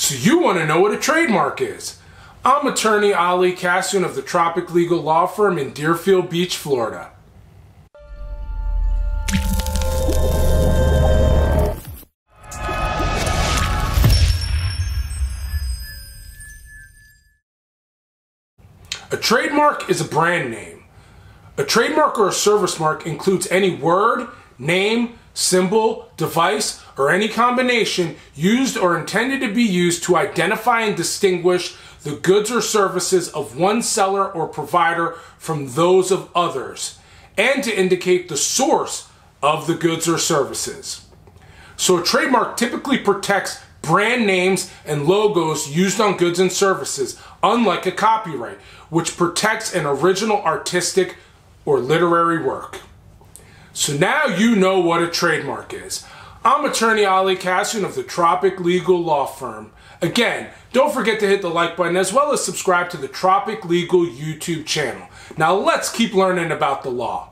So you want to know what a trademark is. I'm attorney Ali Kassahun of the Tropic Legal Law Firm in Deerfield Beach, Florida. A trademark is a brand name. A trademark or a service mark includes any word, name, symbol, device, or any combination used or intended to be used to identify and distinguish the goods or services of one seller or provider from those of others, and to indicate the source of the goods or services. So a trademark typically protects brand names and logos used on goods and services, unlike a copyright, which protects an original artistic or literary work. So now you know what a trademark is. I'm attorney Ali Kassahun of the Tropic Legal Law Firm. Again, don't forget to hit the like button as well as subscribe to the Tropic Legal YouTube channel. Now let's keep learning about the law.